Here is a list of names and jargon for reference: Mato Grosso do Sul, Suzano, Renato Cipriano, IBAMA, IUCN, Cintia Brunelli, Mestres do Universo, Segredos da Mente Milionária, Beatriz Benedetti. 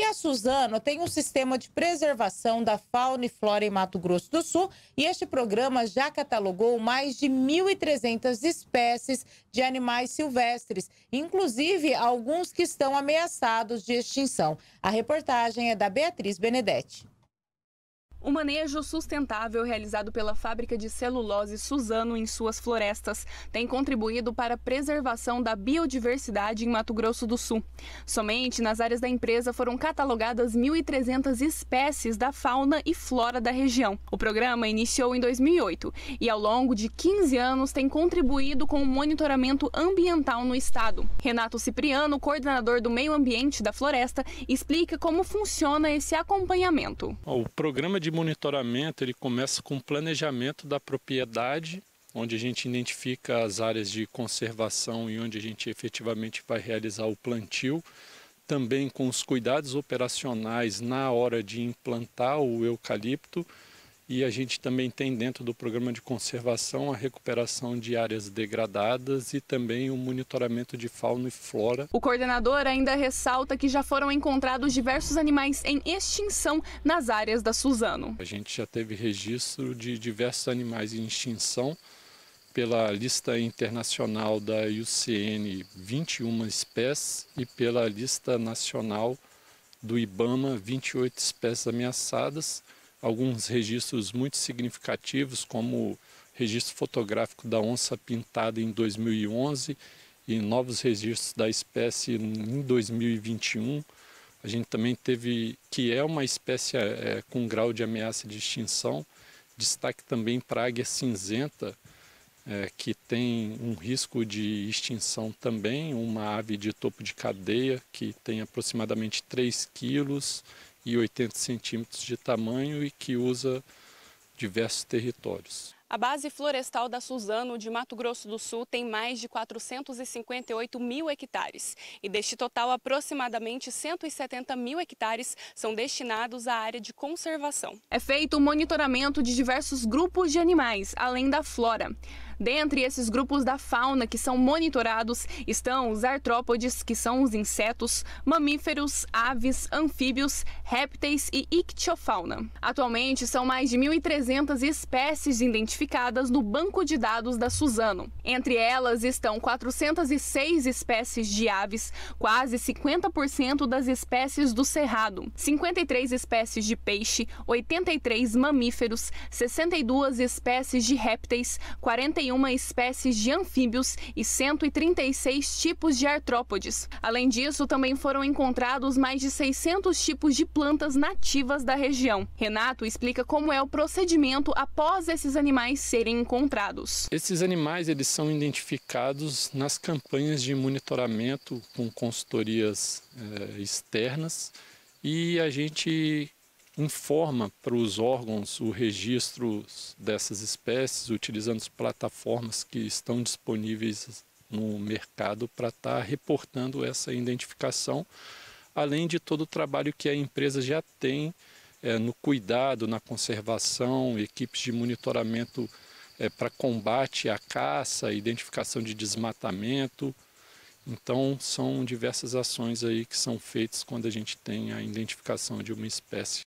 E a Suzano tem um sistema de preservação da fauna e flora em Mato Grosso do Sul, e este programa já catalogou mais de 1.300 espécies de animais silvestres, inclusive alguns que estão ameaçados de extinção. A reportagem é da Beatriz Benedetti. O manejo sustentável realizado pela fábrica de celulose Suzano em suas florestas tem contribuído para a preservação da biodiversidade em Mato Grosso do Sul. Somente nas áreas da empresa foram catalogadas 1.300 espécies da fauna e flora da região. O programa iniciou em 2008 e ao longo de 15 anos tem contribuído com o monitoramento ambiental no estado. Renato Cipriano, coordenador do meio ambiente da floresta, explica como funciona esse acompanhamento. O programa de monitoramento ele começa com o planejamento da propriedade, onde a gente identifica as áreas de conservação e onde a gente efetivamente vai realizar o plantio, também com os cuidados operacionais na hora de implantar o eucalipto, e a gente também tem dentro do programa de conservação a recuperação de áreas degradadas e também o monitoramento de fauna e flora. O coordenador ainda ressalta que já foram encontrados diversos animais em extinção nas áreas da Suzano. A gente já teve registro de diversos animais em extinção pela lista internacional da IUCN, 21 espécies, e pela lista nacional do IBAMA, 28 espécies ameaçadas. Alguns registros muito significativos, como o registro fotográfico da onça pintada em 2011 e novos registros da espécie em 2021. A gente também teve, que é uma espécie com grau de ameaça de extinção, destaque também para a águia cinzenta, que tem um risco de extinção também, uma ave de topo de cadeia que tem aproximadamente 3 quilos e 80 centímetros de tamanho e que usa diversos territórios. A base florestal da Suzano de Mato Grosso do Sul tem mais de 458.000 hectares. E deste total, aproximadamente 170.000 hectares são destinados à área de conservação. É feito o monitoramento de diversos grupos de animais, além da flora. Dentre esses grupos da fauna que são monitorados estão os artrópodes, que são os insetos, mamíferos, aves, anfíbios, répteis e ictiofauna. Atualmente são mais de 1.300 espécies identificadas no banco de dados da Suzano. Entre elas estão 406 espécies de aves, quase 50% das espécies do cerrado, 53 espécies de peixe, 83 mamíferos, 62 espécies de répteis, 41 espécies de anfíbios e 136 tipos de artrópodes. Além disso, também foram encontrados mais de 600 tipos de plantas nativas da região. Renato explica como é o procedimento após esses animais serem encontrados. Esses animais eles são identificados nas campanhas de monitoramento com consultorias externas, e a gente informa para os órgãos o registro dessas espécies, utilizando as plataformas que estão disponíveis no mercado para estar reportando essa identificação, além de todo o trabalho que a empresa já tem no cuidado, na conservação, equipes de monitoramento para combate à caça, identificação de desmatamento. Então, são diversas ações aí que são feitas quando a gente tem a identificação de uma espécie.